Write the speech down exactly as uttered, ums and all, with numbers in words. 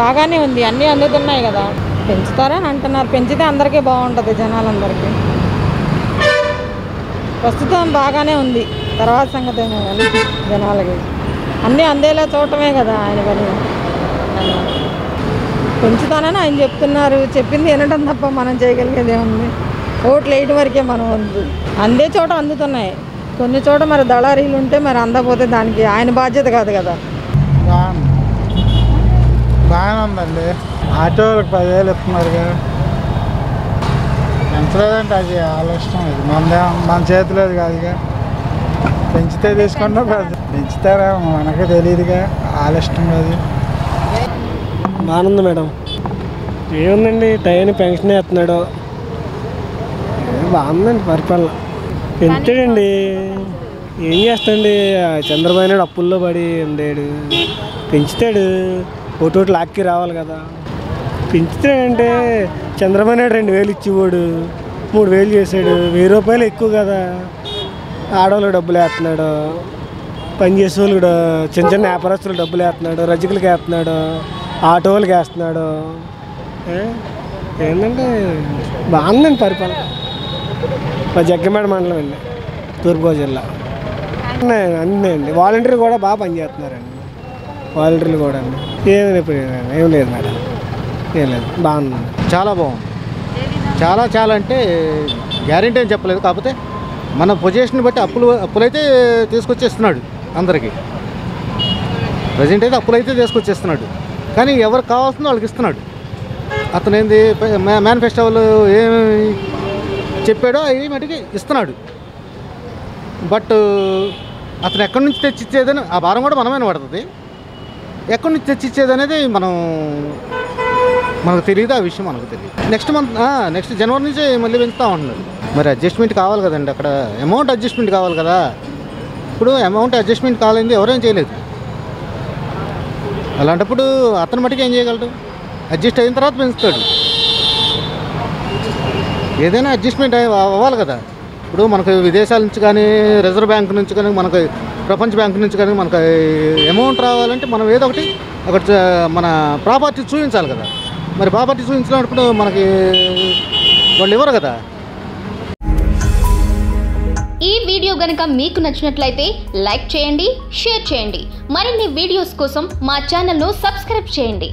బాగానే ఉంది, అన్నీ అందుతున్నాయి కదా, పెంచుతారని అంటున్నారు. పెంచితే అందరికీ బాగుంటుంది, జనాలందరికీ. ప్రస్తుతం బాగానే ఉంది, తర్వాత సంగతి కానీ జనాలకి అన్నీ అందేలా చూడటమే కదా ఆయన పని. పెంచుతానని ఆయన చెప్తున్నారు, చెప్పింది వినడం తప్ప మనం చేయగలిగేది ఏముంది? ఓట్లు వేయడం వరకే మనం ఉంది. అందే చోట అందుతున్నాయి, కొన్ని చోట మరి దళారీలు ఉంటే మరి అందకపోతే దానికి ఆయన బాధ్యత కాదు కదా. బాగానే ఉందండి. ఆటో వాళ్ళకి పదివేలు ఇస్తున్నారు కదా, పెంచలేదంటే అది ఆలోచన. ఇది మన మన చేతిలోది కాదుగా, పెంచితే తీసుకుంటాం, పెంచుతారా మనకు తెలియదుగా, ఆలోచన కాదు. బాగుంది మేడం. ఏముందండి, టైంని పెన్షన్ వేస్తున్నాడు, బాగుందండి పరిపాలన. పెంచాడండి, ఏం చేస్తాడండి? చంద్రబాబు నాయుడు అప్పుల్లో పడి ఉండాడు, పెంచుతాడు, ఒకటి లాక్కి రావాలి కదా. పెంచుతాడంటే చంద్రబాబు నాయుడు రెండు వేలు ఇచ్చేవాడు, మూడు వేలు చేసాడు, వెయ్యి రూపాయలు ఎక్కువ కదా. ఆడవాళ్ళు డబ్బులు వేస్తున్నాడు, పని చేసే వాళ్ళు కూడా, చిన్న చిన్న వ్యాపారస్తులు డబ్బులు వేస్తున్నాడు, రజకులకి వేస్తున్నాడు, ఆటో వాళ్ళకి వేస్తున్నాడు. ఏంటంటే బాగుందండి పరిపాలన. మా జగ్గమేడ మండలం అండి, తూర్పుగోదావరి జిల్లా. అన్నీ వాలంటీర్లు కూడా బాగా పనిచేస్తున్నారండి, వాలంటీర్లు కూడా అండి. ఏమి ఏం లేదు మేడం, ఏం లేదు, బాగుంది, చాలా బాగుంది. చాలా చాలా అంటే గ్యారెంటీ అని చెప్పలేదు, కాకపోతే మన పొజిషన్ బట్టి అప్పులు అప్పులైతే తీసుకొచ్చేస్తున్నాడు అందరికీ. ప్రజెంట్ అయితే అప్పులైతే తీసుకొచ్చేస్తున్నాడు, కానీ ఎవరు కావాల్సిందో వాళ్ళకి ఇస్తున్నాడు. అతను ఏంది మేనిఫెస్టోలు ఏమి చెప్పాడో అవి మటుకి ఇస్తున్నాడు. బట్ అతను ఎక్కడి నుంచి తెచ్చిచ్చేదని ఆ భారం కూడా మనమైన పడుతుంది. ఎక్కడి నుంచి తెచ్చిచ్చేది అనేది మనం మనకు తెలియదు, ఆ విషయం మనకు తెలియదు. నెక్స్ట్ మంత్ నెక్స్ట్ జనవరి నుంచి మళ్ళీ పెంచుతూ ఉంటున్నాడు. మరి అడ్జస్ట్మెంట్ కావాలి కదండి, అక్కడ అమౌంట్ అడ్జస్ట్మెంట్ కావాలి కదా. ఇప్పుడు అమౌంట్ అడ్జస్ట్మెంట్ కావాలంటే ఎవరేం చేయలేదు. అలాంటప్పుడు అతను మటుకు ఏం చేయగలడు? అడ్జస్ట్ అయిన తర్వాత పెంచుతాడు. ఏదైనా అడ్జస్ట్మెంట్ అవ్వాలి కదా. ఇప్పుడు మనకు విదేశాల నుంచి కానీ, రిజర్వ్ బ్యాంక్ నుంచి కానీ, మనకు ప్రపంచ బ్యాంక్ నుంచి కానీ మనకు అమౌంట్ రావాలంటే మనం ఏదో ఒకటి అక్కడ మన ప్రాపర్టీ చూపించాలి కదా. మరి ప్రాపర్టీ చూపించినప్పుడు మనకి వాళ్ళు ఇవ్వరు కదా. ఈ వీడియో గనుక మీకు నచ్చినట్లయితే లైక్ చేయండి, షేర్ చేయండి. మరిన్ని వీడియోస్ కోసం మా ఛానల్ను సబ్స్క్రైబ్ చేయండి.